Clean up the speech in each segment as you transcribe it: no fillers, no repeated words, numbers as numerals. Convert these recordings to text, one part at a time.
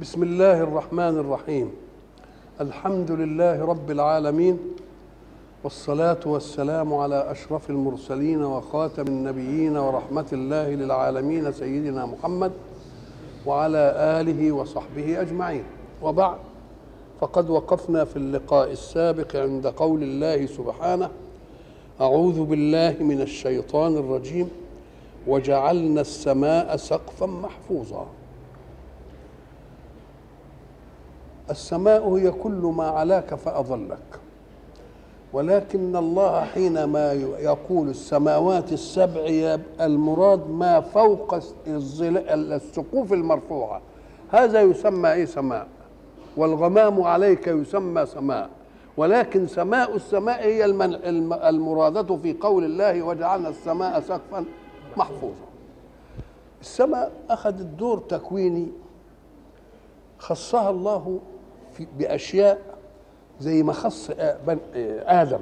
بسم الله الرحمن الرحيم. الحمد لله رب العالمين، والصلاة والسلام على أشرف المرسلين وخاتم النبيين ورحمة الله للعالمين سيدنا محمد وعلى آله وصحبه أجمعين، وبعد، فقد وقفنا في اللقاء السابق عند قول الله سبحانه: أعوذ بالله من الشيطان الرجيم وجعلنا السماء سقفا محفوظا. السماء هي كل ما علاك فأظلك، ولكن الله حينما يقول السماوات السبع يبقى المراد ما فوق السقوف المرفوعة، هذا يسمى ايه؟ سماء. والغمام عليك يسمى سماء، ولكن سماء السماء هي المرادة في قول الله وجعلنا السماء سقفا محفوظا. السماء أخذت دور تكويني خصها الله بأشياء زي ما خص آدم،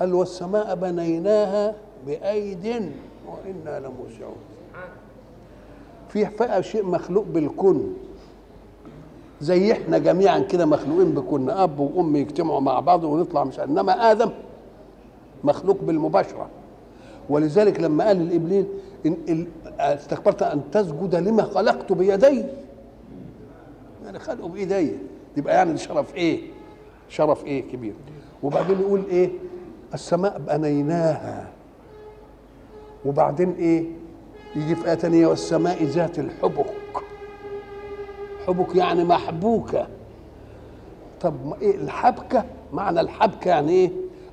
قال والسماء بنيناها بأيد وإنا لموسعون. في فئة شيء مخلوق بالكن، زي احنا جميعا كده مخلوقين بكن، اب وام يجتمعوا مع بعض ونطلع مش، انما ادم مخلوق بالمباشره. ولذلك لما قال لابليس استكبرت ان تسجد لما خلقت بيدي، يعني خلقه بايدي، يبقى يعني شرف ايه؟ شرف ايه كبير. وبعدين يقول ايه؟ السماء بنيناها، وبعدين ايه؟ يجي في ايه ثانيه والسماء ذات الحبك. حبك يعني محبوكة. طب إيه الحبكة؟ معنى الحبكة يعني إيه؟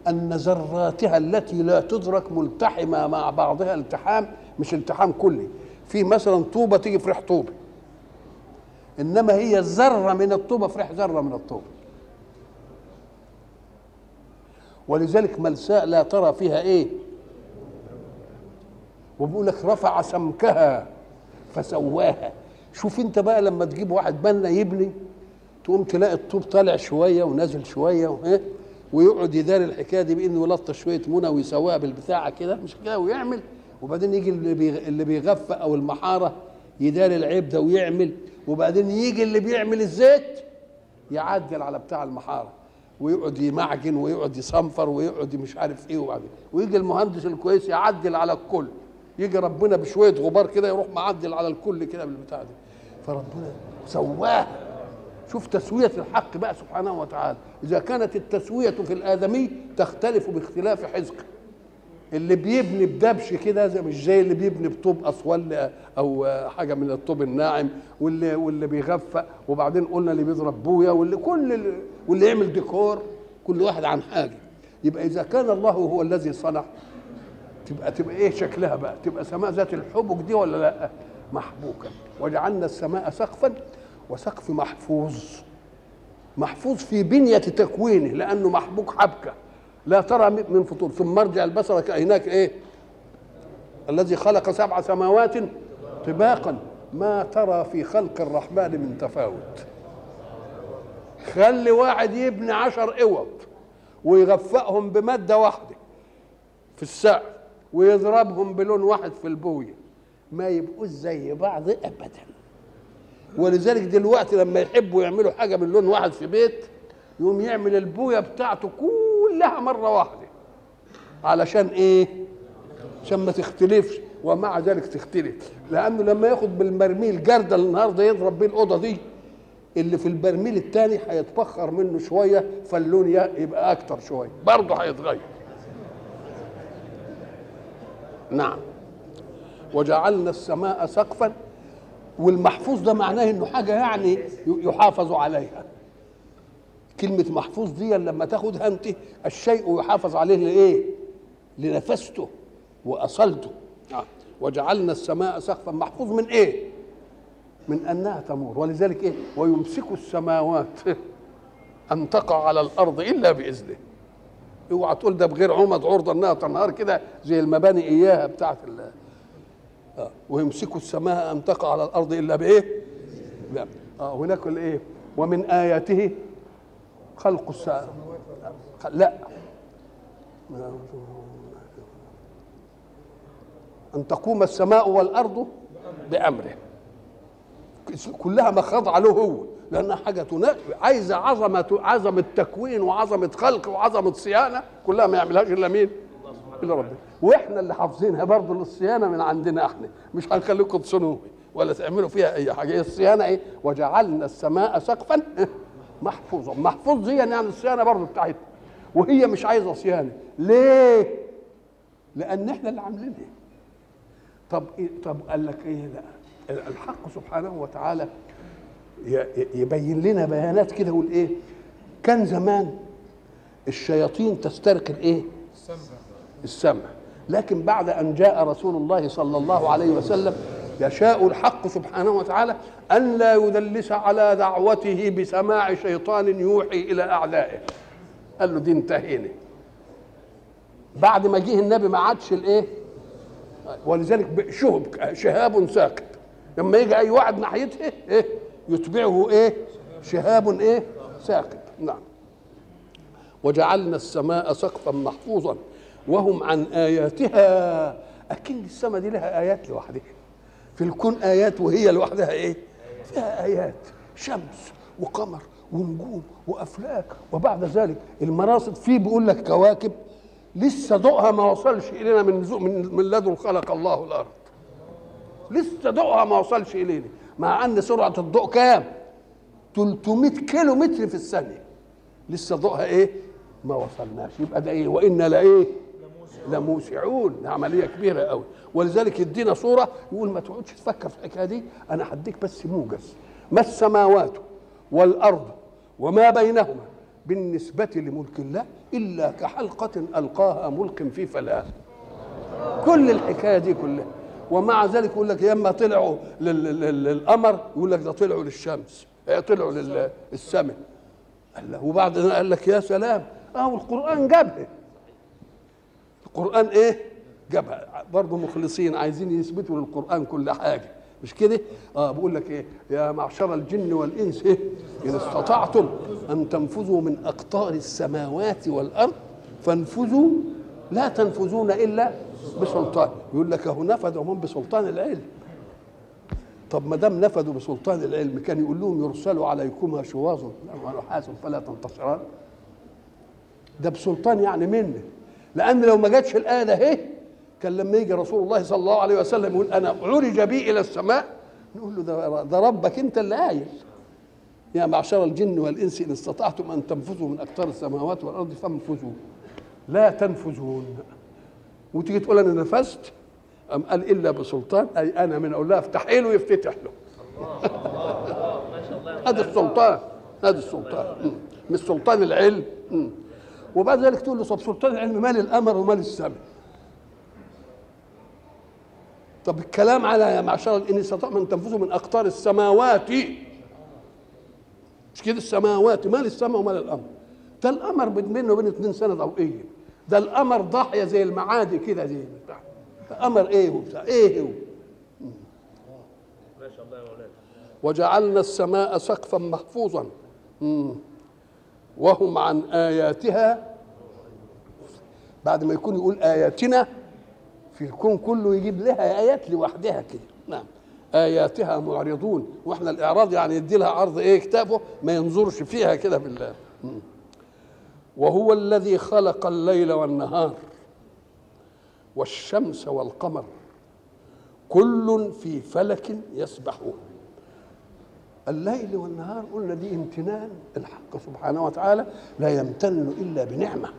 أن ذراتها التي لا تدرك ملتحمة مع بعضها التحام، مش التحام كلي، في مثلا طوبة تيجي في ريح طوبة، إنما هي ذرة من الطوبة في ريح ذرة من الطوبة. ولذلك ملساء لا ترى فيها إيه؟ وبيقول لك رفع سمكها فسواها. شوف انت بقى لما تجيب واحد بنا يبني، تقوم تلاقي الطوب طالع شويه ونازل شويه ويقعد يداري الحكايه دي بانه يلطش شويه منى ويسواها بالبتاعه كده مش كده ويعمل، وبعدين يجي اللي بيغفى او المحاره يداري العيب ده ويعمل، وبعدين يجي اللي بيعمل الزيت يعدل على بتاع المحاره ويقعد يمعجن ويقعد يصنفر ويقعد مش عارف ايه، وبعدين ويجي المهندس الكويس يعدل على الكل، يجي ربنا بشويه غبار كده يروح معدل على الكل كده بالبتاع دي، فربنا سواها. شوف تسويه الحق بقى سبحانه وتعالى. اذا كانت التسويه في الادمي تختلف باختلاف حزق، اللي بيبني بدبش كده زي مش زي اللي بيبني بطوب اصول او حاجه من الطوب الناعم، واللي بيغفى، وبعدين قلنا اللي بيضرب بويا، واللي يعمل ديكور، كل واحد عن حاجه. يبقى اذا كان الله هو الذي صنع، تبقى ايه شكلها بقى؟ تبقى سماء ذات الحبك دي ولا لا؟ محبوكه. وجعلنا السماء سقفا، وسقف محفوظ، محفوظ في بنيه تكوينه لانه محبوك حبكه لا ترى من فطور. ثم ارجع البصر هناك ايه؟ الذي خلق 7 سماوات طباقا ما ترى في خلق الرحمن من تفاوت. خلي واحد يبني 10 اوض ويغفأهم بماده واحده في السقف ويضربهم بلون واحد في البويه، ما يبقوش زي بعض ابدا. ولذلك دلوقتي لما يحبوا يعملوا حاجه من لون واحد في بيت، يقوم يعمل البويه بتاعته كلها مره واحده، علشان ايه؟ عشان ما تختلفش، ومع ذلك تختلف، لانه لما ياخد بالبرميل جرده النهارده يضرب بيه الاوضه دي، اللي في البرميل الثاني هيتبخر منه شويه، فاللون يبقى اكتر شويه، برضه هيتغير. نعم. وجعلنا السماء سقفا، والمحفوظ ده معناه انه حاجه يعني يحافظ عليها. كلمه محفوظ دي لما تاخدها انت، الشيء يحافظ عليه لايه؟ لنفسته واصلته. وجعلنا السماء سقفا، محفوظ من ايه؟ من انها تمور. ولذلك ايه؟ ويمسك السماوات ان تقع على الارض الا باذنه. اوعى تقول ده بغير عمد عرضه انها تنهار كده زي المباني اياها بتاعت الله. ويمسكوا السماء ان تقع على الارض الا بايه؟ هناك الايه؟ ومن اياته خلق السماء. لا، ان تقوم السماء والارض بامره. كلها مخاضعه له هو، لانها حاجه تناقش، عايزه عظمه تكوين وعظمه خلق وعظمه صيانه، كلها ما يعملهاش الا مين؟ الا ربنا. واحنا اللي حافظينها برضه للصيانه من عندنا احنا، مش هنخليكم تصنوها ولا تعملوا فيها اي حاجه. الصيانه ايه؟ وجعلنا السماء سقفا محفوظا. محفوظ هي يعني الصيانه برضه بتاعتنا، وهي مش عايزه صيانه. ليه؟ لان احنا اللي عاملينها. طب قال لك ايه؟ لا، الحق سبحانه وتعالى يبين لنا بيانات كده. والايه كان زمان الشياطين تسترك الايه؟ السمع. لكن بعد ان جاء رسول الله صلى الله عليه وسلم يشاء الحق سبحانه وتعالى ان لا يدلس على دعوته بسماع شيطان يوحي الى اعدائه. قال له دي انتهينا. بعد ما جه النبي ما عادش الايه، ولذلك شهاب ثاقب، لما يجي اي واحد ناحيته ايه يتبعه ايه؟ شهاب ايه؟ ثاقب. نعم. وجعلنا السماء سقفا محفوظا وهم عن اياتها. اكيد السماء دي لها ايات لوحدها في الكون، ايات، وهي لوحدها ايه؟ فيها ايات، شمس وقمر ونجوم وافلاك، وبعد ذلك المراصد. فيه بيقول لك كواكب لسه ضوءها ما وصلش الينا من لدن خلق الله الارض، لسه ضوءها ما وصلش الينا، مع ان سرعه الضوء كام؟ 300 كيلو متر في الثانيه. لسه ضوءها ايه؟ ما وصلناش. يبقى ده ايه؟ وانا لايه؟ لموسعون. ده عمليه كبيره قوي. ولذلك يدينا صوره يقول ما تقعدش تفكر في الحكايه دي، انا هديك بس موجز. ما السماوات والارض وما بينهما بالنسبه لملك الله الا كحلقه القاها ملق في فلاه. كل الحكايه دي كلها، ومع ذلك يقول لك يا اما طلعوا للقمر، يقول لك ده طلعوا للشمس، طلعوا للسماء. قال له وبعد قال لك يا سلام، القرآن جابها. القرآن ايه؟ جابها برضه. مخلصين عايزين يثبتوا للقرآن كل حاجة، مش كده؟ بقول لك ايه؟ يا معشر الجن والإنس ايه؟ إن استطعتم أن تنفذوا من أقطار السماوات والأرض فانفذوا لا تنفذون إلا بسلطان. يقول لك أهو نفذوا هم بسلطان العلم. طب ما دام نفذوا بسلطان العلم كان يقول لهم يرسلوا عليكما شواظ من نحاس فلا تنتصران. ده بسلطان يعني منه، لان لو ما جاتش الايه ده اهي كان لما يجي رسول الله صلى الله عليه وسلم يقول انا عرج بي الى السماء، نقول له ده ربك انت اللي قايل يا معشر الجن والانس ان استطعتم ان تنفذوا من اقطار السماوات والارض فانفذوا لا تنفذون. وتيجي تقول انا نفذت، ام قال الا بسلطان، اي انا من اقول لها افتحي له ويفتتح له. الله ما شاء الله. هذا السلطان، هذا السلطان، مش سلطان العلم. وبعد ذلك تقول له طب سلطان العلم مال القمر ومال السماء؟ طب الكلام على يا معشر الانس ان تنفذوا من اقطار السماوات، مش كده؟ السماوات مال السماء ومال القمر. ده القمر بينه وبين 2 سنة ضوئيه، ده القمر ضاحيه زي المعادي كده، زي بتاع قمر ايه وبتاع ايه هو. ما شاء الله يا مولانا. وجعلنا السماء سقفا محفوظا وهم عن آياتها. بعد ما يكون يقول آياتنا في الكون كله يجيب لها آيات لوحدها كده. نعم. آياتها معرضون. واحنا الإعراض يعني يدي لها عرض ايه؟ كتابه، ما ينظرش فيها كده بالله. وهو الذي خلق الليل والنهار والشمس والقمر كل في فلك يسبحون. الليل والنهار قلنا دي امتنان الحق سبحانه وتعالى، لا يمتن الا بنعمه.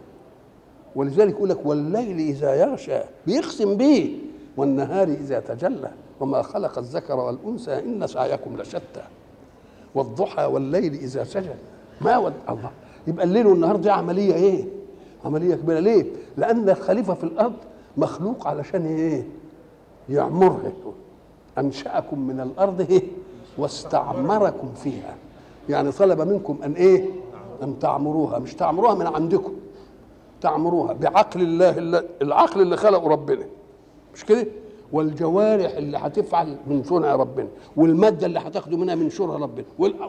ولذلك يقول لك والليل اذا يغشى، بيقسم به، والنهار اذا تجلى، وما خلق الذكر والانثى ان سعيكم لشتى، والضحى والليل اذا سجى ما ود الله. يبقى الليل والنهار دي عمليه ايه؟ عمليه كبيره. ليه؟ لان الخليفه في الارض مخلوق علشان ايه؟ يعمرها. انشاكم من الارض ايه؟ واستعمركم فيها، يعني طلب منكم ان ايه؟ ان تعمروها. مش تعمروها من عندكم، تعمروها بعقل الله، العقل اللي خلقه ربنا، مش كده؟ والجوارح اللي هتفعل من صنع ربنا، والماده اللي هتاخده منها من شرها ربنا،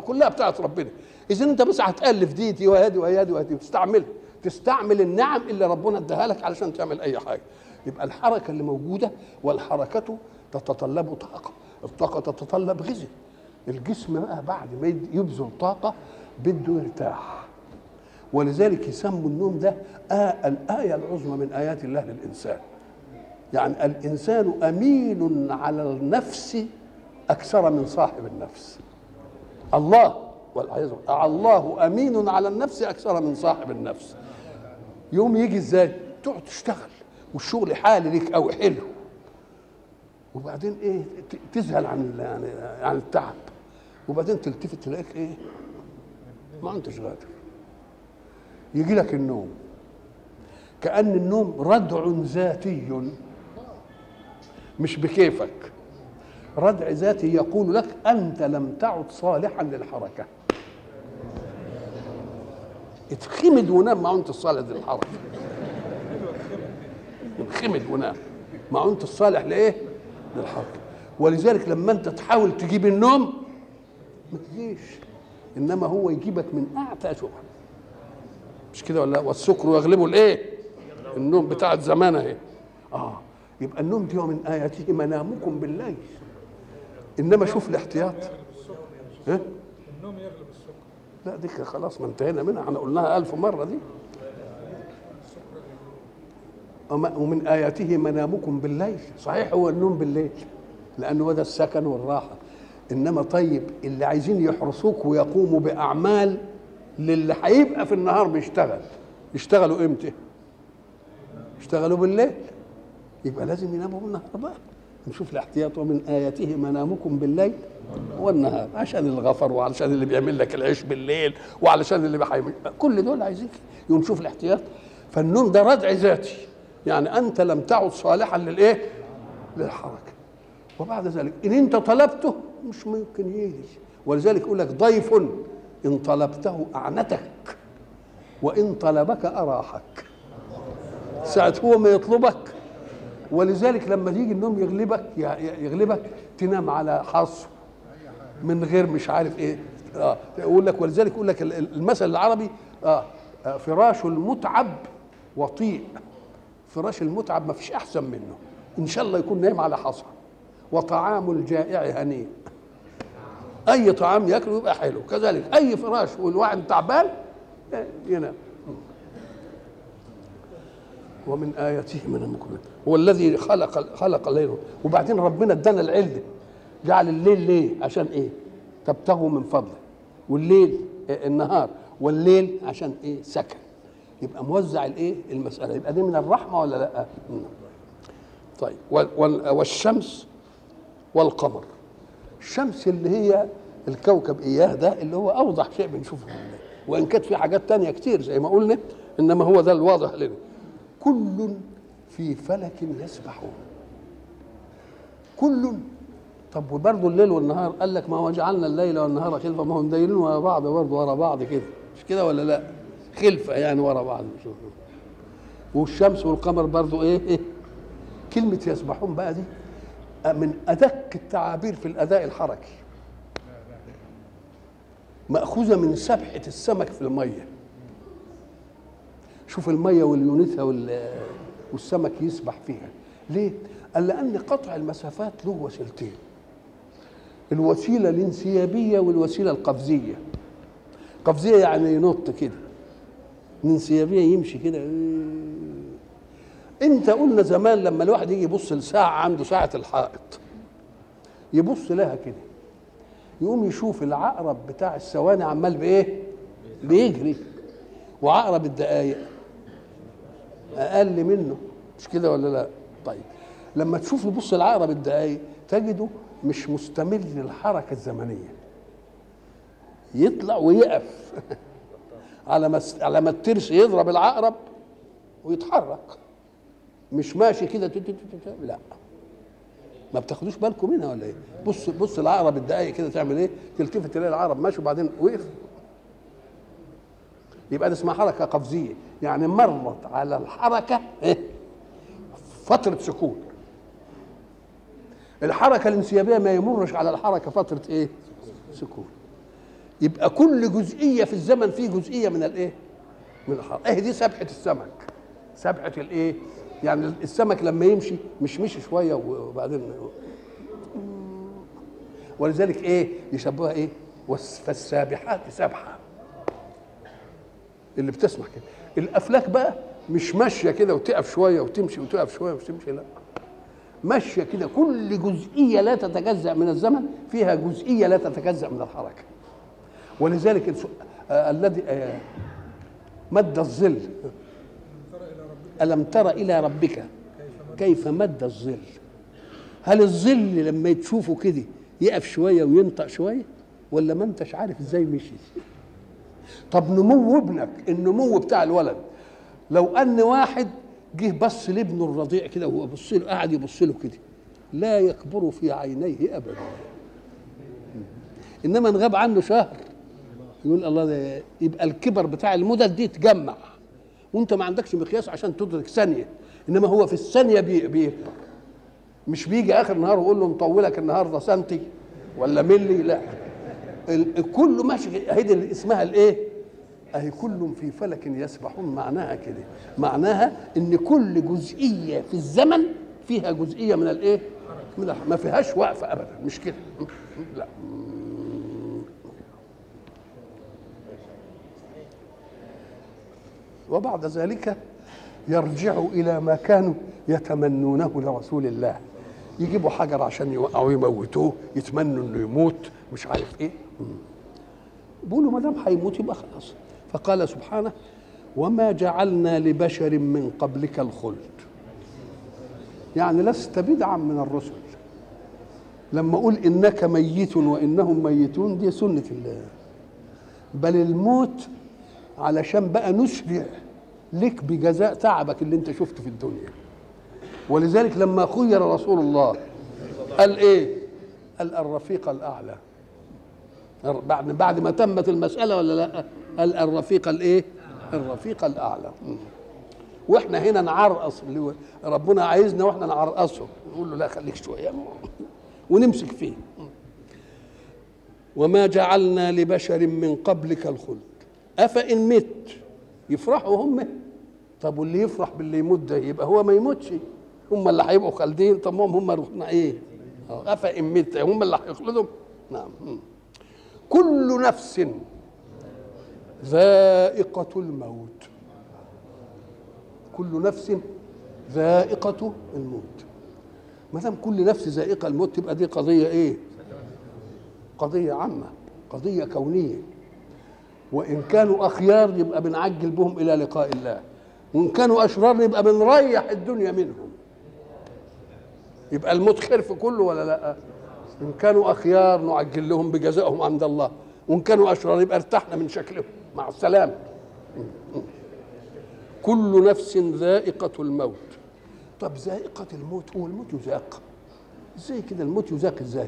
كلها بتاعت ربنا. اذا انت بس هتالف دي وهادي وهادي وهادي، تستعملها، تستعمل النعم اللي ربنا اداها لك علشان تعمل اي حاجه. يبقى الحركه اللي موجوده، والحركه تتطلب طاقه، الطاقه تتطلب غذاء، الجسم بقى بعد ما يبذل طاقه بده يرتاح، ولذلك يسموا النوم ده الآية العظمى من آيات الله للإنسان. يعني الإنسان أمين على النفس أكثر من صاحب النفس. الله أمين على النفس أكثر من صاحب النفس. يوم يجي إزاي؟ تقعد تشتغل والشغل حالي ليك أو حلو، وبعدين إيه؟ تزهل عن التعب، وبعدين تلتفت تلاقيك إيه؟ ما أنتش قادر. يجي لك النوم، كأن النوم ردع ذاتي مش بكيفك، ردع ذاتي يقول لك أنت لم تعد صالحا للحركة. اتخمد ونام، ما أنت الصالح للحركة. اتخمد ونام، ما أنت الصالح لإيه؟ للحركة. ولذلك لما أنت تحاول تجيب النوم ما تجيش، إنما هو يجيبك من أعتى شبهة. مش كده ولا؟ والسكر يغلبه الايه؟ النوم بتاعت زمان اهي. يبقى النوم دي من اياته منامكم بالليل. انما شوف الاحتياط. ها؟ النوم يغلب السكر. لا دي خلاص ما انتهينا منها، احنا قلناها 1000 مره دي. ومن اياته منامكم بالليل، صحيح هو النوم بالليل لانه ده السكن والراحه. انما طيب اللي عايزين يحرسوك ويقوموا باعمال للي هيبقى في النهار بيشتغل، يشتغلوا امتى؟ يشتغلوا بالليل، يبقى لازم يناموا بالنهار بقى. نشوف الاحتياط، ومن آياته منامكم بالليل والنهار، عشان الغفر وعلشان اللي بيعمل لك العيش بالليل وعلشان اللي كل دول عايزين يوم. شوف الاحتياط. فالنوم ده ردع ذاتي، يعني انت لم تعد صالحا للايه؟ للحركه. وبعد ذلك ان انت طلبته مش ممكن يجي، ولذلك يقول لك ضيف إن طلبته أعنتك وإن طلبك أراحك. ساعة هو ما يطلبك، ولذلك لما يجي النوم يغلبك تنام على حصو من غير مش عارف إيه. يقول لك، ولذلك يقول لك المثل العربي فراش المتعب وطيء. فراش المتعب ما فيش أحسن منه، إن شاء الله يكون نايم على حصى. وطعام الجائع هنيء، اي طعام ياكله يبقى حلو. كذلك اي فراش والواحد تعبان ينام. ومن اياته منامكم، هو الذي خلق الليل. وبعدين ربنا ادانا العلة، جعل الليل ليه؟ عشان ايه؟ تبتغوا من فضله. والليل النهار، والليل عشان ايه؟ سكن. يبقى موزع الايه؟ المسألة. يبقى دي من الرحمة ولا لا؟ طيب، والشمس والقمر. الشمس اللي هي الكوكب إياه ده اللي هو أوضح شيء بنشوفه، وإن كانت في حاجات تانية كتير زي ما قلنا، إنما هو ده الواضح لنا. كل في فلك يسبحون. كل. طب وبرضه الليل والنهار، قال لك ما هو جعلنا الليل والنهار خلفة، ما هم دايرين ورا بعض برضه، ورا بعض كده، مش كده ولا لا؟ خلفة يعني ورا بعض. والشمس والقمر برضه إيه؟ كلمة يسبحون بقى دي من أدق التعابير في الأداء الحركي، مأخوذة من سبحة السمك في المية. شوف المية واليونسها والسمك يسبح فيها ليه؟ قال لأن قطع المسافات له وسيلتين، الوسيلة الانسيابية والوسيلة القفزية. قفزية يعني ينط كده، الانسيابية يمشي كده. انت قلنا زمان لما الواحد يجي يبص لساعه عنده، ساعه الحائط، يبص لها كده يقوم يشوف العقرب بتاع الثواني عمال بايه؟ بيجري، وعقرب الدقائق اقل منه، مش كده ولا لا؟ طيب لما تشوف تبص لعقرب الدقائق تجده مش مستمل للحركه الزمنيه، يطلع ويقف على ما الترس يضرب العقرب ويتحرك، مش ماشي كده. لا ما بتاخدوش بالكم منها ولا ايه؟ بص العقرب الدقايق كده تعمل ايه؟ تلتفت تلاقي العقرب ماشي وبعدين وقف. يبقى ده اسمها حركه قفزيه، يعني مرت على الحركه ايه؟ فتره سكون. الحركه الانسيابيه ما يمرش على الحركه فتره ايه؟ سكون. يبقى كل جزئيه في الزمن فيه جزئيه من الايه؟ من الحركه. اهي دي سبحه السمك، سبحه الايه؟ يعني السمك لما يمشي مش مشي شويه وبعدين ولذلك ايه يسموها ايه فالسابحات سبحه، اللي بتسمح كده. الافلاك بقى مش ماشيه كده وتقف شويه وتمشي وتقف شويه وتمشي، لا ماشيه كده كل جزئيه لا تتجزأ من الزمن فيها جزئيه لا تتجزأ من الحركه. ولذلك الذي مد الظل ألم تر إلى ربك كيف مد الظل، هل الظل لما تشوفه كده يقف شوية وينطق شوية ولا ما انتش عارف ازاي مشي؟ طب نمو ابنك، النمو بتاع الولد، لو ان واحد جه بص لابنه الرضيع كده وهو بص له قاعد يبص له كده لا يكبر في عينيه ابدا، انما ان غاب عنه شهر يقول الله ده، يبقى الكبر بتاع المدد دي تجمع وانت ما عندكش مقياس عشان تدرك ثانيه، انما هو في الثانيه بيكبر، مش بيجي اخر النهار ويقول له نطولك النهارده سنتي ولا ملي، لا كله ماشي هيدي اللي اسمها الايه؟ اهي كلهم في فلك يسبحون، معناها كده، معناها ان كل جزئيه في الزمن فيها جزئيه من الايه؟ من ما فيهاش وقفه ابدا، مش كده لا. وبعد ذلك يرجعوا إلى ما كانوا يتمنونه لرسول الله، يجيبوا حجر عشان يوقعوا يموتوه، يتمنوا إنه يموت مش عارف إيه، بيقولوا ما دام هيموت يبقى خلاص. فقال سبحانه وما جعلنا لبشر من قبلك الخلد، يعني لست بدعا من الرسل، لما أقول إنك ميت وإنهم ميتون دي سنة الله، بل الموت علشان بقى نسرع لك بجزاء تعبك اللي انت شفته في الدنيا. ولذلك لما خير رسول الله قال ايه؟ قال الرفيق الاعلى، بعد ما تمت المساله ولا لا؟ قال الرفيق الايه؟ الرفيق الاعلى. واحنا هنا نعرقص، ربنا عايزنا واحنا نعرقصه نقول له لا خليك شويه ونمسك فيه. وما جعلنا لبشر من قبلك الخلد أفإن مت، يفرحوا هم. طب واللي يفرح باللي يموت ده يبقى هو ما يموتش، هم اللي هيبقوا خالدين. طب هم روحنا ايه؟ أفإن مت، هم اللي هيخلدوا. نعم، كل نفس ذائقة الموت، كل نفس ذائقة الموت. ما دام كل نفس ذائقة الموت تبقى دي قضية ايه؟ قضية عامة، قضية كونية. وإن كانوا أخيار يبقى بنعجل بهم إلى لقاء الله، وإن كانوا أشرار يبقى بنريح الدنيا منهم. يبقى الموت خير في كله ولا لأ؟ إن كانوا أخيار نعجل لهم بجزائهم عند الله، وإن كانوا أشرار يبقى ارتحنا من شكلهم مع السلامة. كل نفس ذائقة الموت. طب ذائقة الموت، هو الموت يذاق إزاي كده؟ الموت يذاق إزاي؟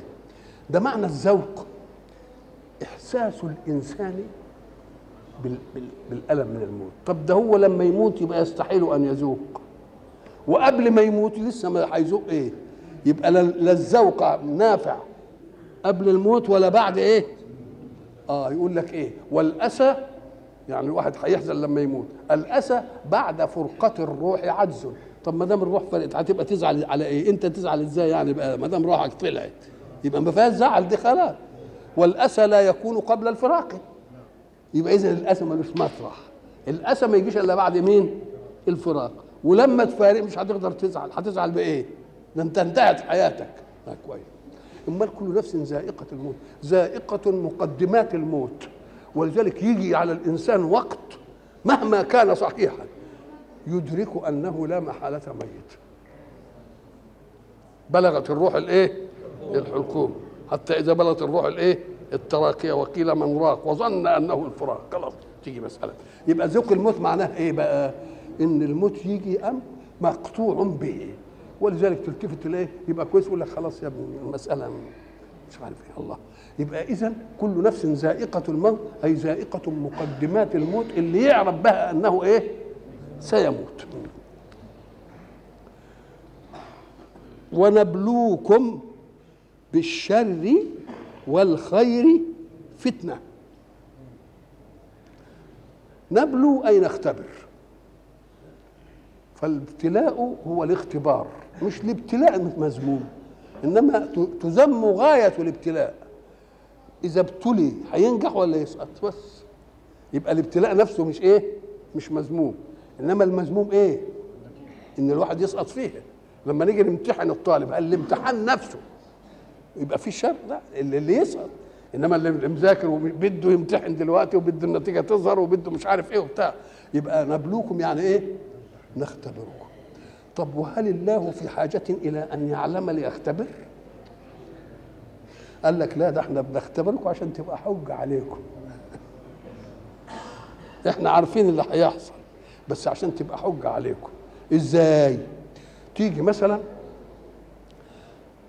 ده معنى الذوق إحساس الإنسان بالألم من الموت. طب ده هو لما يموت يبقى يستحيل أن يذوق، وقبل ما يموت لسه ما هيذوق إيه؟ يبقى لا الذوق نافع قبل الموت ولا بعد إيه؟ يقول لك إيه؟ والأسى، يعني الواحد هيحزن لما يموت، الأسى بعد فرقة الروح عجز. طب ما دام الروح فرقت هتبقى تزعل على إيه؟ أنت تزعل إزاي يعني بقى ما دام روحك طلعت؟ يبقى ما فيهاش زعل، دي خلاص. والأسى لا يكون قبل الفراق، يبقى إذن الأسى ملوش مطرح، الأسى ما يجيش إلا بعد مين؟ الفراق. ولما تفارق مش هتقدر تزعل، هتزعل بإيه؟ ده أنت انتهت حياتك. كويس. أمال كل نفس ذائقة الموت، ذائقة مقدمات الموت. ولذلك يجي على الإنسان وقت مهما كان صحيحا يدرك أنه لا محالة ميت. بلغت الروح الإيه؟ الحلقوم، حتى إذا بلغت الروح الإيه؟ التراقية وقيل من راق وظن أنه الفراق. خلاص تيجي مسألة. يبقى ذوق الموت معناه إيه بقى؟ إن الموت يجي أم مقطوع به. ولذلك تلتفت إليه يبقى كويس يقول لك خلاص يا ابني المسألة مش عارف إيه الله. يبقى إذن كل نفس ذائقة الموت، أي ذائقة مقدمات الموت اللي يعرف بها أنه إيه؟ سيموت. ونبلوكم بالشر والخير فتنة. نبلو أي نختبر، فالابتلاء هو الاختبار، مش الابتلاء مذموم، إنما تذم غاية الابتلاء. اذا ابتلي هينجح ولا يسقط؟ بس يبقى الابتلاء نفسه مش ايه، مش مذموم، انما المذموم ايه؟ ان الواحد يسقط فيه. لما نيجي نمتحن الطالب الامتحان نفسه يبقى في شر، لا اللي يسقط، انما اللي مذاكر وبده يمتحن دلوقتي وبده النتيجه تظهر وبده مش عارف ايه وبتاع، يبقى نبلوكم يعني ايه؟ نختبركم. طب وهل الله في حاجه الى ان يعلم ليختبر؟ قال لك لا، ده احنا بنختبركم عشان تبقى حجه عليكم. احنا عارفين اللي هيحصل بس عشان تبقى حجه عليكم. ازاي؟ تيجي مثلا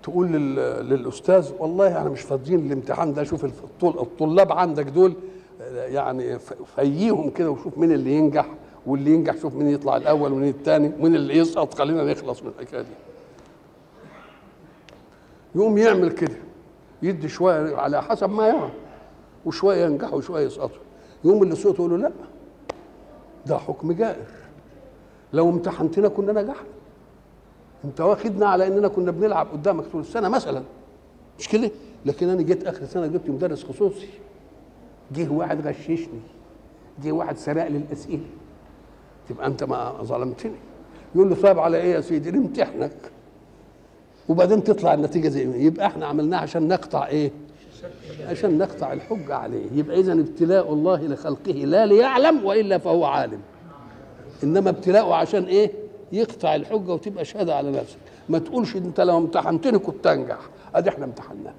تقول للاستاذ والله احنا مش فاضيين الامتحان ده، شوف الطلاب عندك دول يعني فيهم كده وشوف مين اللي ينجح، واللي ينجح شوف مين يطلع الاول ومين الثاني ومين اللي يسقط، خلينا نخلص من الحكايه دي. يقوم يعمل كده، يدي شويه على حسب ما يعمل، وشويه ينجحوا وشويه يسقطوا. يقوم اللي سقط يقول له لا ده حكم جائر، لو امتحنتنا كنا نجحنا، انت واخدنا على اننا كنا بنلعب قدامك طول السنه مثلا، مش كده؟ لكن انا جيت اخر سنه جبت مدرس خصوصي، جه واحد غششني، جه واحد سرق لي الاسئله، تبقى انت ما ظلمتني. يقول له طيب على ايه يا سيدي؟ نمتحنك وبعدين تطلع النتيجه زي ما يبقى احنا عملناها عشان نقطع ايه؟ عشان نقطع الحجه عليه. يبقى اذا ابتلاء الله لخلقه لا ليعلم والا فهو عالم، انما ابتلاءه عشان ايه؟ يقطع الحجه وتبقى شهاده على نفسك. ما تقولش انت لو امتحنتني كنت انجح، ادي احنا امتحناك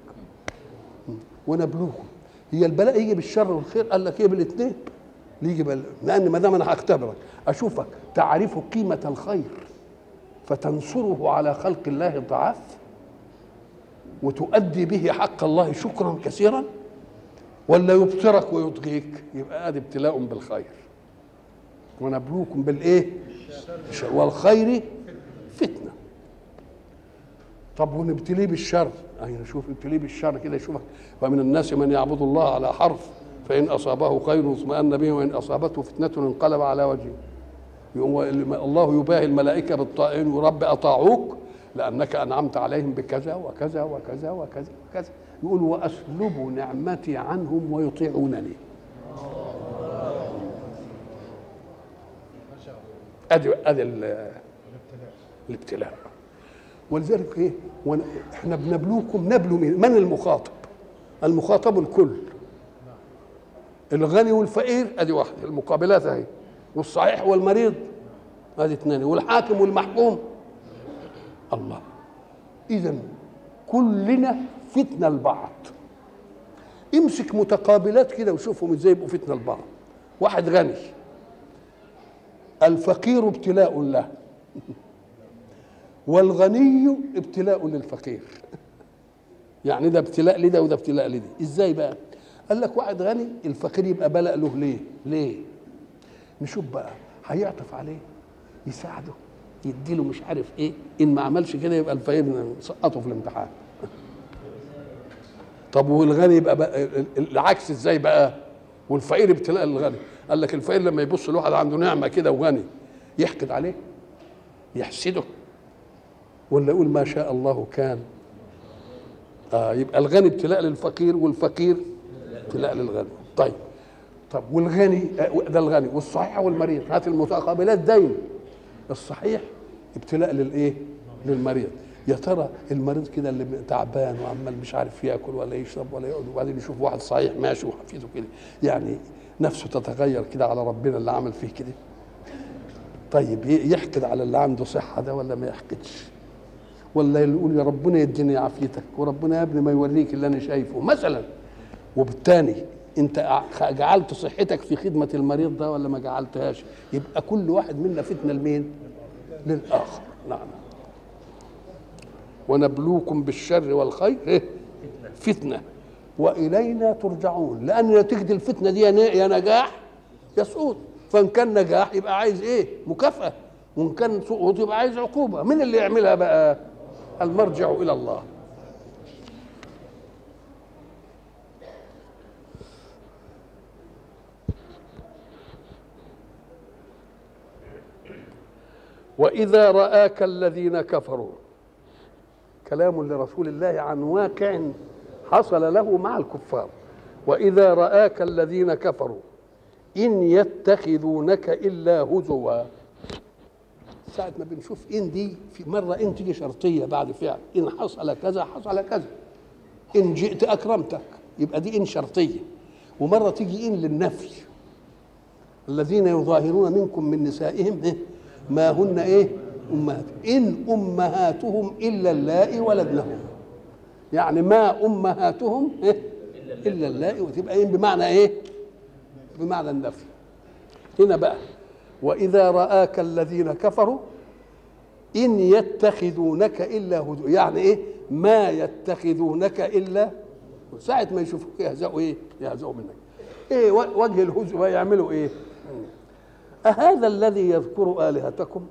ونبلوكم. هي البلاء يجي بالشر والخير؟ قال لك ايه؟ بالاثنين. ليجي بلاء، لان ما دام انا هختبرك اشوفك تعرف قيمه الخير فتنصره على خلق الله الضعاف وتؤدي به حق الله شكرا كثيرا، ولا يبصرك ويطغيك، يبقى ادي ابتلاء بالخير. ونبلوكم بالايه؟ والخير فتنه. طب ونبتليه بالشر، يعني شوف ابتليه بالشر كده يشوفك. ومن الناس من يعبد الله على حرف، فان اصابه خير اطمأن به، وان اصابته فتنه انقلب على وجهه. يقوم الله يباهي الملائكه بالطائعين، ورب اطاعوك لانك انعمت عليهم بكذا وكذا وكذا وكذا وكذا. يقول واسلب نعمتي عنهم ويطيعونني. ادي الابتلاء. ولذلك ايه؟ احنا بنبلوكم. نبلو من المخاطب؟ المخاطب الكل، الغني والفقير ادي واحده، المقابلات اهي، والصحيح والمريض ادي اثنين، والحاكم والمحكوم الله. اذا كلنا فتنه لبعض. امسك متقابلات كده وشوفهم ازاي يبقوا فتنه لبعض. واحد غني، الفقير ابتلاء له، والغني ابتلاء للفقير. يعني ده ابتلاء لده وده ابتلاء لده. ازاي بقى؟ قال لك واحد غني الفقير يبقى بلاء له. ليه؟ نشوف بقى هيعطف عليه، يساعده، يديله مش عارف ايه، ان ما عملش كده يبقى الفقير سقطه في الامتحان. طب والغني يبقى بقى العكس ازاي بقى؟ والفقير ابتلاء للغني. قال لك الفقير لما يبص لواحد عنده نعمه كده وغني يحقد عليه، يحسده، ولا يقول ما شاء الله كان. يبقى الغني ابتلاء للفقير، والفقير ابتلاء للغني. طب والغني ده الغني، والصحيح والمريض، هات المتقابلات دايما. الصحيح ابتلاء للايه؟ للمريض. يا ترى المريض كده اللي تعبان وعمال مش عارف ياكل ولا يشرب ولا يقعد، وبعدين يشوف واحد صحيح ماشي وحفيده كده، يعني نفسه تتغير كده على ربنا اللي عمل فيه كده؟ طيب يحقد على اللي عنده صحه ده ولا ما يحقدش؟ ولا يقول يا ربنا يديني عافيتك، وربنا يا ابني ما يوريك اللي انا شايفه مثلا. وبالتالي انت جعلت صحتك في خدمه المريض ده ولا ما جعلتهاش؟ يبقى كل واحد منا فتنه لمين؟ للاخر. نعم. ونبلوكم بالشر والخير فتنه والينا ترجعون. لان نتيجه الفتنه دي يا نجاح يا سقوط. فان كان نجاح يبقى عايز ايه؟ مكافاه، وان كان سقوط يبقى عايز عقوبه. من اللي يعملها بقى؟ المرجع الى الله. واذا راك الذين كفروا، كلام لرسول الله عن واقع حصل له مع الكفار. وإذا رآك الذين كفروا إن يتخذونك إلا هزوا. ساعة ما بنشوف إن دي في مرة إن تيجي شرطية بعد فعل، إن حصل كذا حصل كذا، إن جئت أكرمتك، يبقى دي إن شرطية. ومرة تيجي إن للنفي، الذين يظاهرون منكم من نسائهم ما هن إيه أمهات، إن أمهاتهم إلا اللائي ولدنهم، يعني ما أمهاتهم إلا اللائي، وتبقى إن بمعنى إيه؟ بمعنى النفي. هنا بقى وإذا رآك الذين كفروا إن يتخذونك إلا هزوا، يعني إيه؟ ما يتخذونك إلا، ساعة ما يشوفوك يهزأوا إيه؟ يهزأوا منك. إيه وجه الهزوة يعملوا إيه؟ أهذا الذي يذكر آلهتكم؟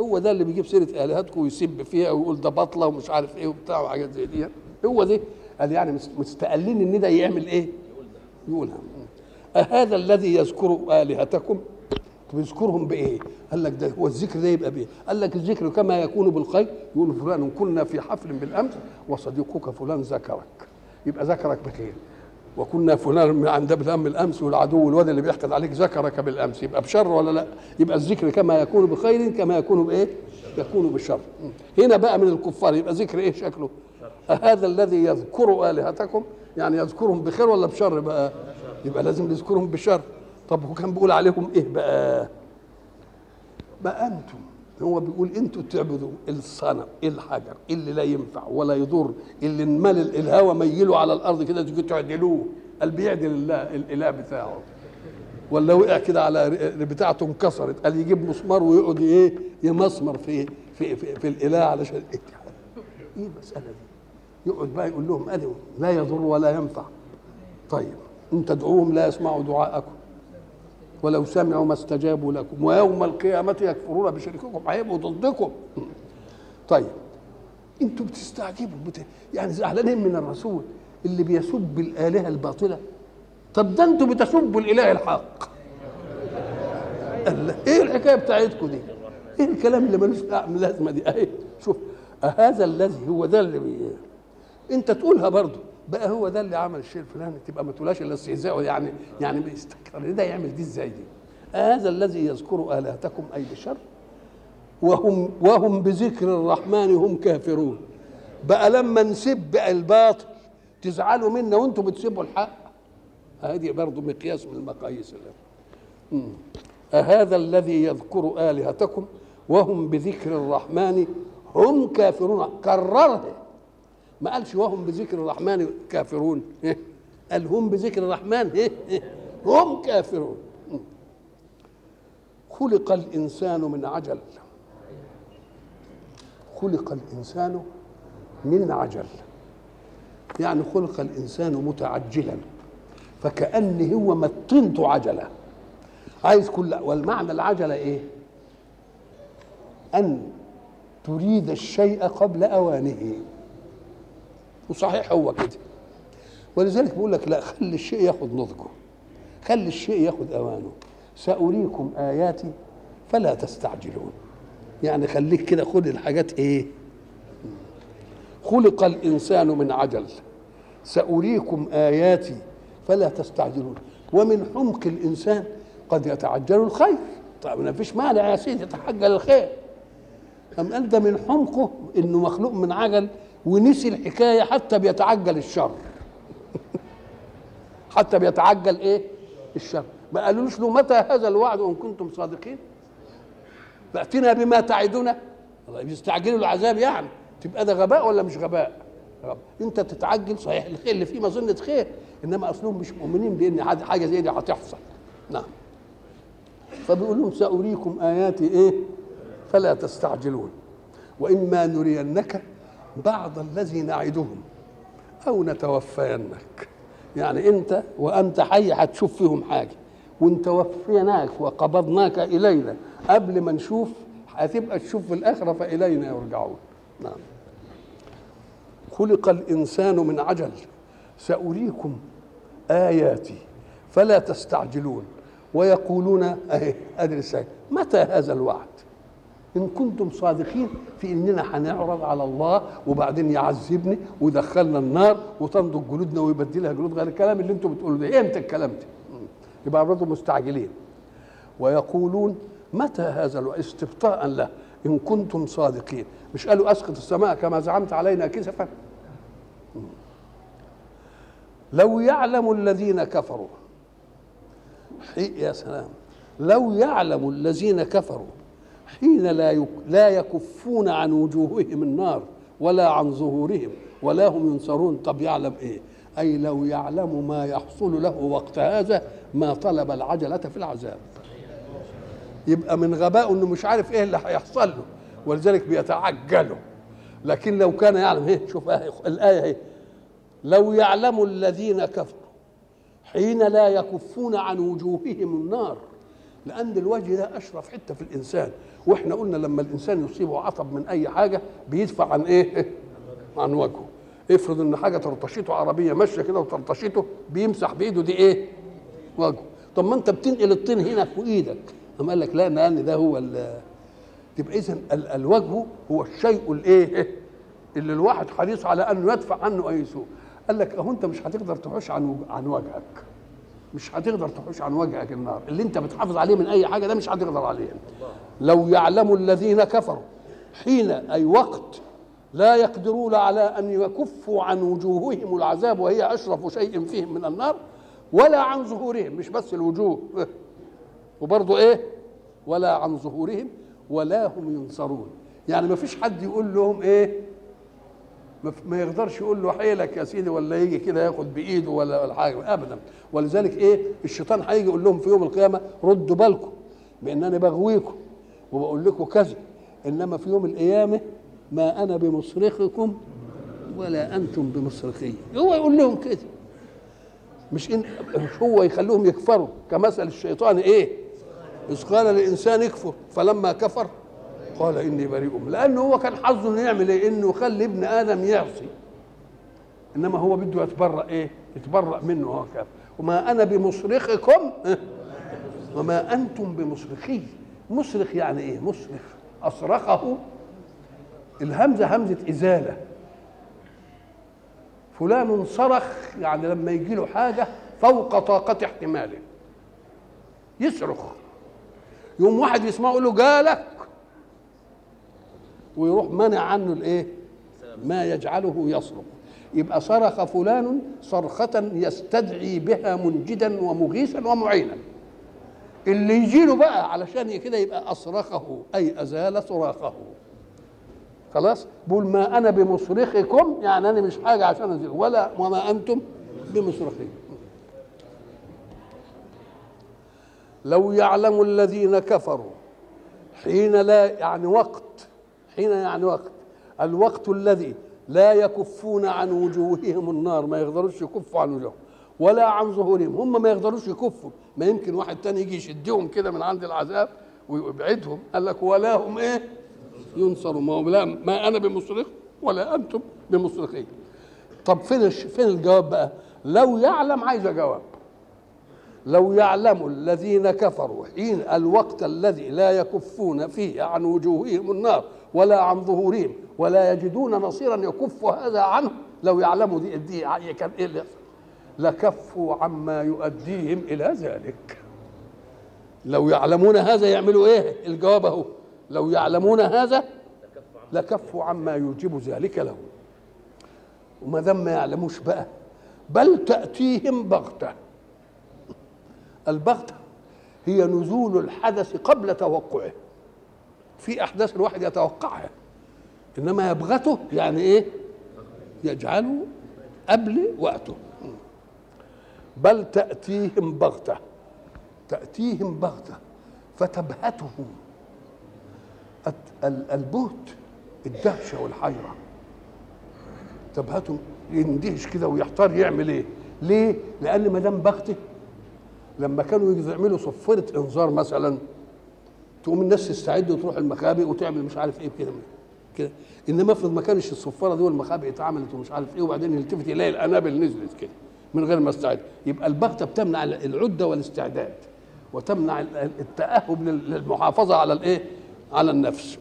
هو ده اللي بيجيب سيرة آلهتكم ويسب فيها ويقول ده بطلة ومش عارف إيه وبتاع وحاجات زي دي، هو ده قال يعني مستقلين إن ده يعمل إيه؟ يقولها. أهذا الذي يذكر آلهتكم؟ بيذكرهم بايه؟ قال لك ده هو الذكر ده يبقى بايه؟ قال لك الذكر كما يكون بالخير، يقول فلان كنا في حفل بالامس وصديقك فلان ذكرك، يبقى ذكرك بخير، وكنا فلان عند ابن الامس والعدو الواد اللي بيحقد عليك ذكرك بالامس، يبقى بشر ولا لا؟ يبقى الذكر كما يكون بخير كما يكون بايه؟ يكون بالشر. هنا بقى من الكفار يبقى ذكر ايه شكله؟ هذا الذي يذكر الهتكم، يعني يذكرهم بخير ولا بشر بقى؟ يبقى لازم يذكرهم بشر. طب هو كان بيقول عليهم ايه بقى؟ بقى انتم، هو بيقول انتوا تعبدوا الصنم الحجر اللي لا ينفع ولا يضر، اللي انمل الهوى ميله على الارض كده تيجوا تعدلوه، قال بيعدل الاله بتاعه، ولا وقع كده على بتاعته انكسرت قال يجيب مسمار ويقعد ايه يمسمر في الاله علشان ايه المساله دي؟ يقعد بقى يقول لهم ادعوا لا يضر ولا ينفع. طيب ان تدعوهم لا يسمعوا دعاءكم ولو سمعوا ما استجابوا لكم ويوم القيامة يكفرون بشرككم، هيبقوا ضدكم. طيب انتوا بتستعجبوا يعني زعلانين من الرسول اللي بيسب الآلهة الباطلة، طب ده انتوا بتسبوا الإله الحق. ايه الحكاية بتاعتكم دي؟ ايه الكلام اللي ملوش لازمة دي؟ اهي شوف هذا الذي، هو ده اللي انت تقولها برضه بقى، هو ده اللي عمل الشيء الفلاني، تبقى ما تقولهاش الا استهزاء، يعني بيستكثر ده يعمل دي ازاي دي؟ هذا الذي يذكر آلهتكم اي بشر وهم بذكر الرحمن هم كافرون. بقى لما نسب الباطل تزعلوا منا وانتم بتسبوا الحق، هذه برضه مقياس من المقاييس. هذا الذي يذكر آلهتكم وهم بذكر الرحمن هم كافرون، كررها، ما قالش وهم بذكر الرحمن كافرون، قال هم بذكر الرحمن هم كافرون. خلق الإنسان من عجل، خلق الإنسان من عجل، يعني خلق الإنسان متعجلا، فكأن هو متنته عجلة، عايز كل. والمعنى العجلة إيه؟ أن تريد الشيء قبل أوانه، وصحيح هو كده، ولذلك بيقول لك لا، خلي الشيء ياخد نضجه، خلي الشيء ياخد اوانه، سأريكم آياتي فلا تستعجلون، يعني خليك كده، خد الحاجات ايه. خلق الإنسان من عجل سأريكم آياتي فلا تستعجلون، ومن حمق الإنسان قد يتعجل الخير. طيب ما فيش معنى يا سيدي يتعجل الخير، أم قال ده من حمقه إنه مخلوق من عجل ونسي الحكاية حتى بيتعجل الشر حتى بيتعجل ايه الشر، ما قالولوش له متى هذا الوعد ان كنتم صادقين فأتنا بما تعدنا، بيستعجلوا العذاب يعني. تبقى ده غباء ولا مش غباء؟ انت تتعجل صحيح الخير اللي فيه مظنة خير، انما اصلهم مش مؤمنين بان حاجة زي دي هتحصل. نعم، فبيقول لهم سأريكم آياتي ايه فلا تستعجلون، وإما نرينك بعض الذي نعدهم أو نتوفينك، يعني أنت وأنت حي هتشوف فيهم حاجة، وأن توفيناك وقبضناك إلينا قبل ما نشوف، هتبقى تشوف في الآخرة فإلينا يرجعون. نعم، خلق الإنسان من عجل سأريكم آياتي فلا تستعجلون ويقولون أدري متى هذا الوعد، إن كنتم صادقين في إننا هنعرض على الله وبعدين يعذبني ويدخلنا النار وتنضج جلودنا ويبدلها جلود غير. الكلام اللي أنتم بتقولوا ده إمتى الكلام ده؟ يبقى برضه مستعجلين ويقولون متى هذا استبطاء له إن كنتم صادقين. مش قالوا أسقط السماء كما زعمت علينا كسفا. لو يعلم الذين كفروا يا سلام، لو يعلم الذين كفروا حين لا يكفون عن وجوههم النار ولا عن ظهورهم ولا هم ينصرون. طب يعلم ايه؟ اي لو يعلم ما يحصل له وقت هذا ما طلب العجلة في العذاب. يبقى من غباء انه مش عارف ايه اللي هيحصل له ولذلك بيتعجله. لكن لو كان يعلم ايه؟ شوف الآية اهي، لو يعلم الذين كفروا حين لا يكفون عن وجوههم النار. لأن الوجه ده أشرف حتة في الإنسان، وإحنا قلنا لما الإنسان يصيبه عطب من أي حاجة بيدفع عن إيه؟ عن وجهه. افرض إن حاجة ترطشته، عربية ماشية كده وترطشته، بيمسح بإيده دي إيه؟ وجهه. طب ما أنت بتنقل الطين هنا في إيدك، أما قال لك لا أنا ده هو تبقى إذن الوجه هو الشيء الإيه؟ اللي الواحد حريص على أنه يدفع عنه أي سوء. قال لك أهو أنت مش هتقدر تحوش عن وجهك، مش هتقدر تحوش عن وجهك النار اللي انت بتحافظ عليه من اي حاجه، ده مش هتقدر عليه. لو يعلم الذين كفروا حين اي وقت لا يقدرون على ان يكفوا عن وجوههم العذاب وهي اشرف شيء فيهم من النار ولا عن ظهورهم، مش بس الوجوه وبرضه ايه ولا عن ظهورهم ولا هم ينصرون. يعني ما فيش حد يقول لهم ايه، ما يقدرش يقول له حيلك يا سيدي ولا يجي كده ياخد بايده ولا حاجه ابدا. ولذلك ايه الشيطان هيجي يقول لهم في يوم القيامه ردوا بالكم بان انا بغويكم وبقول لكم كذا، انما في يوم القيامه ما انا بمصرخكم ولا انتم بمصرخي. هو يقول لهم كده، مش هو يخليهم يكفروا. كمثل الشيطان ايه، اذ قال للانسان اكفر فلما كفر قال اني بريء. لانه هو كان حظه انه يعمل ايه، انه يخلي ابن ادم يعصي، انما هو بده يتبرأ ايه، يتبرأ منه. هو كافر، وما انا بمصرخكم وما انتم بمصرخي. مصرخ يعني ايه؟ مصرخ اصرخه، الهمزه همزه ازاله. فلان صرخ يعني لما يجي له حاجه فوق طاقه احتماله يصرخ. يوم واحد يسمعه يقول له جالك ويروح منع عنه الايه ما يجعله يصرخ. يبقى صرخ فلان صرخة يستدعي بها منجدا ومغيثا ومعينا. اللي يجيله بقى علشان كده يبقى اصرخه اي ازال صراخه. خلاص بقول ما انا بمصرخكم يعني انا مش حاجه عشان ازيغ ولا وما انتم بمصرخي. لو يعلم الذين كفروا حين لا يعني وقت، حين يعني وقت، الوقت الذي لا يكفون عن وجوههم النار، ما يقدروش يكفوا عن وجوههم ولا عن ظهورهم. هم ما يقدروش يكفوا، ما يمكن واحد تاني يجي يشدهم كده من عند العذاب ويبعدهم. قال لك ولا هم ايه ينصروا، ما انا بمصرخ ولا انتم بمصرخين. طب فين الجواب بقى؟ لو يعلم عايزه جواب. لو يعلم الذين كفروا حين الوقت الذي لا يكفون فيه عن وجوههم النار ولا عن ظهورهم ولا يجدون نصيرا يكف هذا عنه. لو يعلموا دي كان ايه اللي لكفوا عما يؤديهم الى ذلك. لو يعلمون هذا يعملوا ايه؟ الجواب اهو، لو يعلمون هذا لكفوا عما يوجب ذلك لهم. وما دام ما يعلموش بقى بل تأتيهم بغتة. البغتة هي نزول الحدث قبل توقعه. في احداث الواحد يتوقعها، انما يبغته يعني ايه، يجعله قبل وقته. بل تأتيهم بغتة، تأتيهم بغتة فتبهتهم. البهت الدهشة والحيرة، تبهتهم يندهش كده ويحتار يعمل ايه. ليه؟ لان ما دام بغته، لما كانوا يعملوا صفيرة انذار مثلا تقوم الناس تستعد وتروح المخابئ وتعمل مش عارف ايه كده كده، انما افرض ما كانش الصفاره دي والمخابئ اتعملت ومش عارف ايه، وبعدين يلتفت يلاقي الانابل نزلت كده من غير ما استعد. يبقى البغته بتمنع العده والاستعداد وتمنع التاهب للمحافظه على الايه، على النفس،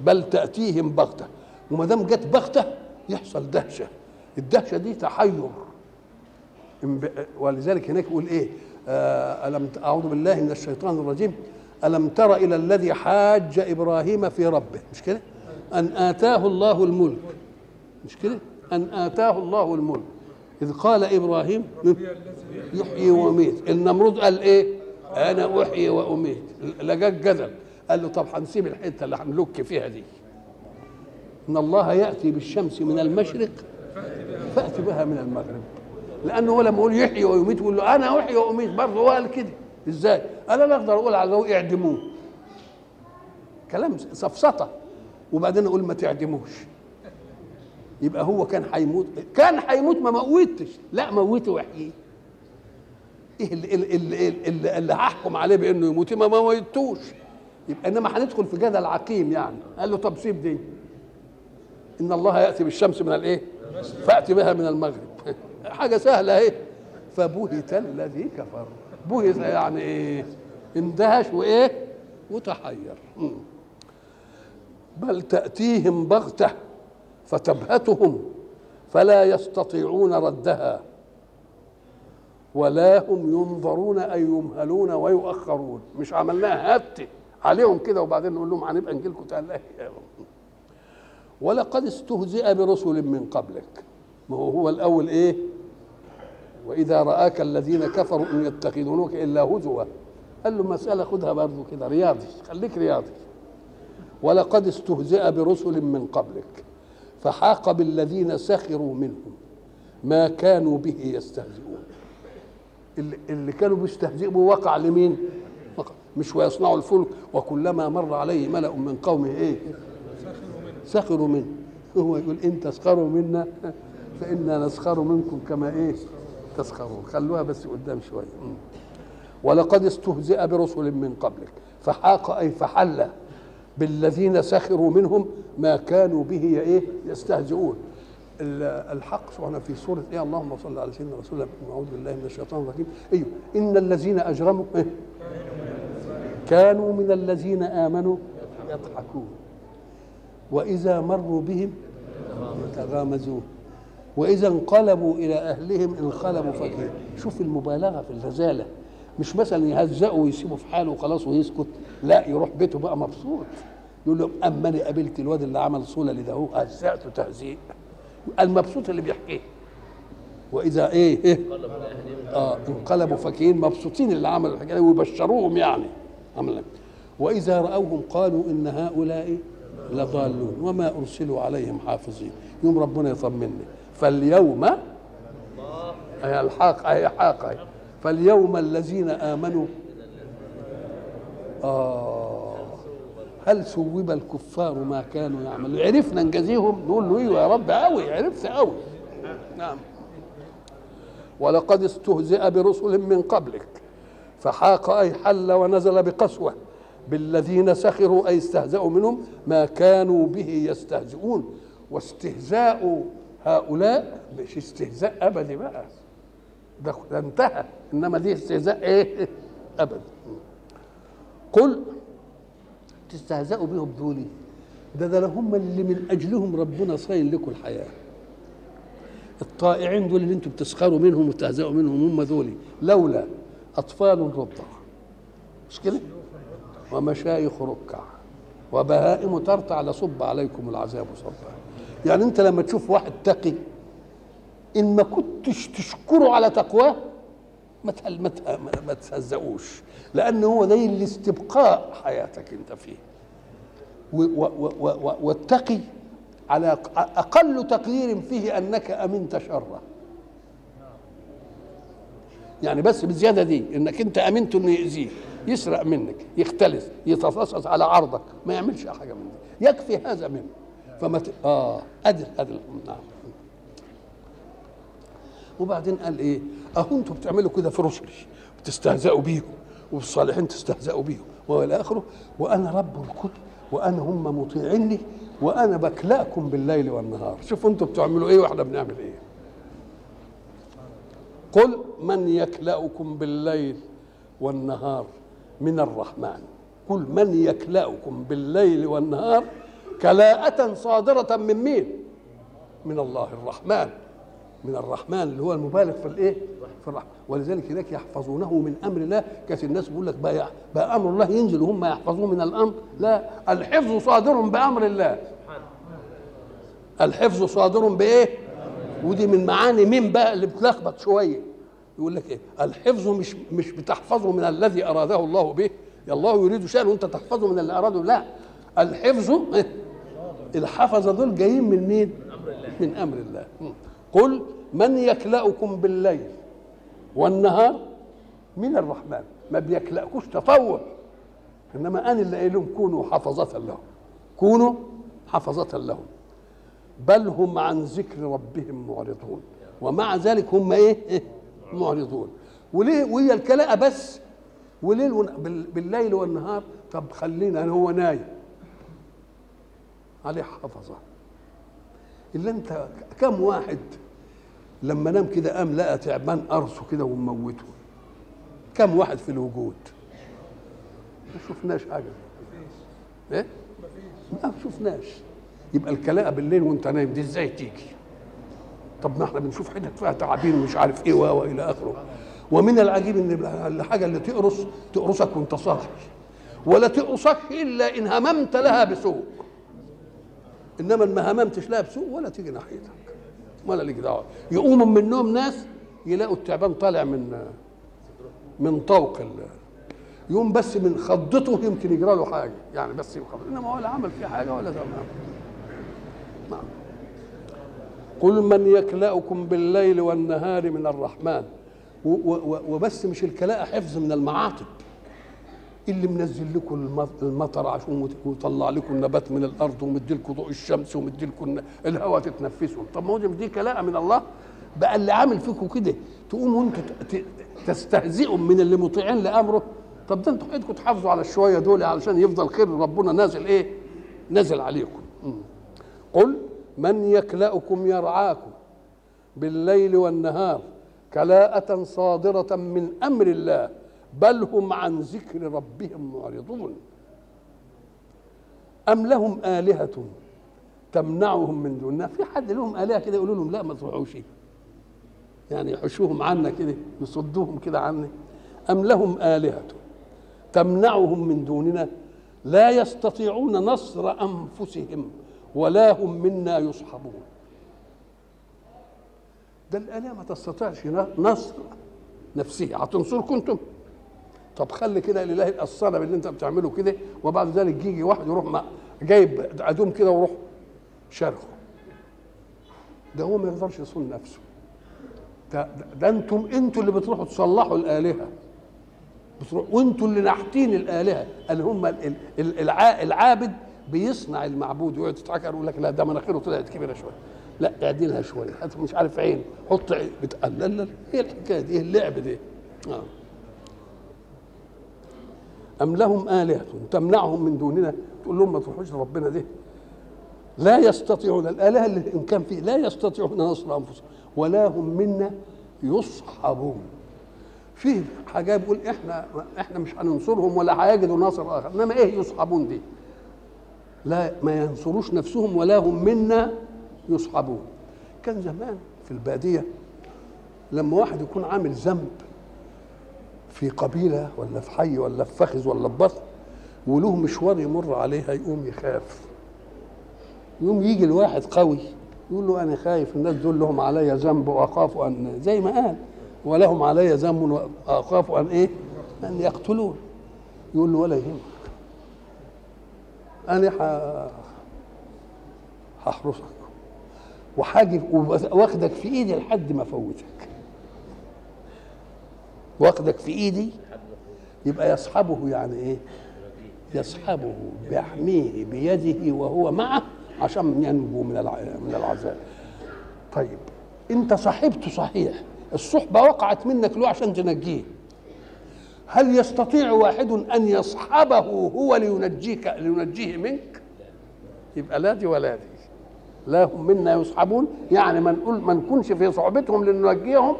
بل تأتيهم بغتة. وما دام جت بغتة يحصل دهشة، الدهشة دي تحير. ولذلك هناك يقول ايه، ألم أعوذ بالله من الشيطان الرجيم، ألم تر إلى الذي حاج إبراهيم في ربه، مش كده؟ أن آتاه الله الملك، مش كده؟ أن آتاه الله الملك إذ قال إبراهيم يحيي ويميت. النمرود قال إيه؟ أنا أحيي وأميت، لجاك جدل، قال له طب هنسيب الحتة اللي هنلك فيها دي. إن الله يأتي بالشمس من المشرق فأتي بها من المغرب، لأنه هو لما يقول يحيي ويميت ويقول له أنا أحيي وأميت برضه هو قال كده. إزاي؟ قال أنا أقدر أقول على الرؤية اعدموه، كلام سفسطة، وبعدين أقول ما تعدموش، يبقى هو كان هيموت، كان هيموت ما موتش، لا موته وحيه. ايه اللي هحكم عليه بانه يموت؟ ما موتوش، يبقى انما هندخل في جدل عقيم يعني. قال له طب سيب دي، ان الله ياتي بالشمس من الايه؟ فاتي بها من المغرب، حاجه سهله اهي. فبهت الذي كفر، بهت يعني ايه؟ اندهش وايه؟ وتحير. بل تاتيهم بغته فتبهتهم فلا يستطيعون ردها ولا هم ينظرون، أي يمهلون ويؤخرون. مش عملناها هبت عليهم كده وبعدين نقول لهم هنبقى نجي لكم تقلقوا. ولقد استهزئ برسل من قبلك، ما هو الأول إيه؟ وإذا رآك الذين كفروا إن يتخذونك إلا هزوا. قال له مسألة خدها برضه كده رياضي، خليك رياضي. ولقد استهزئ برسل من قبلك فحاق بالذين سخروا منهم ما كانوا به يستهزئون. اللي كانوا بيستهزئوا وقع لمين؟ مش ويصنعوا الفلك وكلما مر عليه ملأ من قومه ايه؟ سخروا منه. هو يقول ان تسخروا منا فإنا نسخر منكم كما ايه؟ تسخرون. خلوها بس قدام شويه. ولقد استهزئ برسل من قبلك فحاق، اي فحل بالذين سخروا منهم ما كانوا به ايه؟ يستهزئون. الحق سبحانه في سوره ايه، اللهم صل على سيدنا رسول الله، اعوذ بالله من الشيطان الرجيم، ايوه ان الذين اجرموا إيه؟ كانوا من الذين امنوا يضحكون واذا مروا بهم يتغامزون واذا انقلبوا الى اهلهم انقلبوا فكهين. شوف المبالغه في الرزاله، مش مثلا يهزقوا ويسيبوا في حاله وخلاص ويسكت، لا يروح بيته بقى مبسوط، يقول لهم اما انا قابلت الواد اللي عمل صوله اللي ده هو هزقته تهزيق، المبسوط اللي بيحكيه. واذا ايه انقلبوا فكهين، مبسوطين اللي عمل الحكايه دي ويبشروهم يعني. واذا راوهم قالوا ان هؤلاء لضالون وما ارسلوا عليهم حافظين. يوم ربنا يطمني، فاليوم اي الحاق اي حاق، فاليوم الذين آمنوا هل ثوب الكفار ما كانوا يعملون. عرفنا نجازيهم، نقول له ايوه يا رب قوي، عرفت قوي. نعم. ولقد استهزئ برسل من قبلك فحاق، اي حل ونزل بقسوة بالذين سخروا، اي استهزأوا منهم ما كانوا به يستهزئون. واستهزاء هؤلاء مش استهزاء ابدي بقى، ده انتهى، انما دي استهزاء ايه؟ ابدا. قل تستهزئوا بهم دول، ده هم اللي من اجلهم ربنا صاين لكم الحياه. الطائعين دول اللي انتم بتسخروا منهم وتستهزئوا منهم، هم دول لولا اطفال رضع، مش كده؟ ومشايخ ركع وبهائم ترتع لصب عليكم العذاب صبا. يعني انت لما تشوف واحد تقي إن ما كنتش تشكره على تقواه ما تهزقوش، لأن هو ده اللي استبقاء حياتك أنت فيه. واتقي على أقل تقدير فيه أنك أمنت شره. يعني بس بالزيادة دي أنك أنت أمنت أنه يأذيك، يسرق منك، يختلس، يتفصص على عرضك، ما يعملش حاجة من دي، يكفي هذا منه. فما أدل نعم. وبعدين قال ايه؟ اهو انتم بتعملوا كده في رسلي، بتستهزئوا بيهم وبالصالحين تستهزئوا بيهم والى اخره، وانا رب الكل وانا هم مطيعيني وانا بكلاكم بالليل والنهار. شوفوا انتم بتعملوا ايه واحنا بنعمل ايه. قل من يكلاكم بالليل والنهار من الرحمن. كل من يكلأكم بالليل والنهار كلاءة صادرة من مين؟ من الله الرحمن، من الرحمن اللي هو المبالغ في الايه؟ في الرحمة. ولذلك هناك يحفظونه من امر الله، كثير الناس بيقول لك بقى امر الله ينزل وهم يحفظوه من الامر، لا، الحفظ صادر بامر الله. الحفظ صادر بايه؟ ودي من معاني مين بقى اللي بتلخبط شويه. يقول لك ايه؟ الحفظ مش بتحفظه من الذي اراده الله به، الله يريد شأن وانت تحفظه من اللي اراده، لا، الحفظ الحفظ دول جايين من مين؟ من امر الله. قل من يكلأكم بالليل والنهار من الرحمن، ما بيكلأكوش تطور، انما انا اللي قايل لهم كونوا حفظة لهم، كونوا حفظة لهم، بل هم عن ذكر ربهم معرضون، ومع ذلك هم ايه؟ معرضون. وليه؟ وهي الكلاءة بس، وليل بالليل والنهار. طب خلينا هو نايم عليه حفظة. اللي انت كم واحد لما نام كده قام لقى تعبان قرصه كده وموته؟ كم واحد في الوجود؟ ما شفناش حاجه. ايه؟ ما شفناش. يبقى الكلاءة بالليل وانت نايم دي ازاي تيجي؟ طب ما احنا بنشوف حتت فيها تعابين ومش عارف ايه والى اخره. ومن العجيب ان الحاجه اللي تقرصك وانت صاحي، ولا تقرصك الا ان هممت لها بسوء، انما ما هممتش لها بسوء ولا تيجي ناحيتك ولا ليك دعوه. يقوموا من النوم ناس يلاقوا التعبان طالع من طوق يقوم بس من خضته يمكن يجرى له حاجه، يعني بس يخضته، انما ولا عمل فيه حاجه ولا نعم. قل من يكلأكم بالليل والنهار من الرحمن. وبس مش الكلاءة حفظ من المعاطب، اللي منزل لكم المطر عشان ويطلع لكم النبات من الارض ومدي لكم ضوء الشمس ومدي لكم الهواء تتنفسوا. طب ما هو دي كلاءة من الله بقى، اللي عامل فيكم كده تقوموا انتوا تستهزئوا من اللي مطيعين لامره؟ طب ده انتوا ايدكم تحافظوا على الشويه دول علشان يفضل خير ربنا نازل ايه؟ نازل عليكم. قل من يكلأكم يرعاكم بالليل والنهار كلاءة صادرة من أمر الله، بل هم عن ذكر ربهم معرضون. أم لهم آلهة تمنعهم من دوننا؟ في حد لهم آلهة كده يقولوا لهم لا ما تروحوش، يعني يحشوهم عنا كده، يصدوهم كده عنا؟ أم لهم آلهة تمنعهم من دوننا لا يستطيعون نصر أنفسهم ولا هم منا يصحبون. ده الآلهة ما تستطيعش نصر نفسها، هتنصركم انتم؟ طب خلي كده لله القصانة باللي انت بتعمله كده، وبعد ذلك يجي واحد يروح جايب عدوم كده ويروح شارخه. ده هو ما يقدرش يصون نفسه. ده انتوا اللي بتروحوا تصلحوا الآلهة، وانتوا اللي ناحتين الآلهة، اللي هم العابد بيصنع المعبود ويقعد يتعكر ويقول لك لا ده مناخيره طلعت كبيره شويه، لا اعدلها شويه، هات مش عارف عين، حط عين، بتقلل. ايه الحكايه دي؟ ايه اللعب دي؟ ام لهم آلهة تمنعهم من دوننا، تقول لهم ما تروحوش لربنا ده، لا يستطيعون الآلهة اللي ان كان فيه لا يستطيعون نصر انفسهم ولا هم منا يصحبون. فيه حاجه بيقول احنا مش هننصرهم ولا هيجدوا نصر اخر، انما ايه يصحبون دي؟ لا ما ينصروش نفسهم ولا هم منا يصحبون. كان زمان في البادية لما واحد يكون عامل ذنب في قبيلة ولا في حي ولا في فخذ ولا في بطن وله مشوار يمر عليها، يقوم يخاف، يقوم يجي الواحد قوي يقول له أنا خايف الناس دول لهم علي ذنب وأخاف أن، زي ما قال ولهم علي ذنب وأخاف أن إيه؟ أن يقتلون. يقول له ولا يهمك، أنا هحرسك وحاجب واخدك في إيدي لحد ما أفوتك، واخدك في إيدي. يبقى يصحبه يعني إيه؟ يصحبه، بيحميه بيده وهو معه عشان ينجو من العذاب. طيب أنت صاحبته صحيح، الصحبة وقعت منك له عشان تنجيه، هل يستطيع واحد أن يصحبه هو لينجيه منك؟ يبقى لا دي ولا دي، لا هم منا يصحبون، يعني ما نكونش في صحبتهم لننجيهم،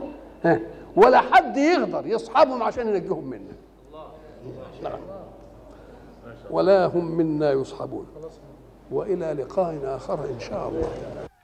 ولا حد يقدر يصحبهم عشان ينجيهم منا. ولا هم منا يصحبون. وإلى لقاء آخر إن شاء الله.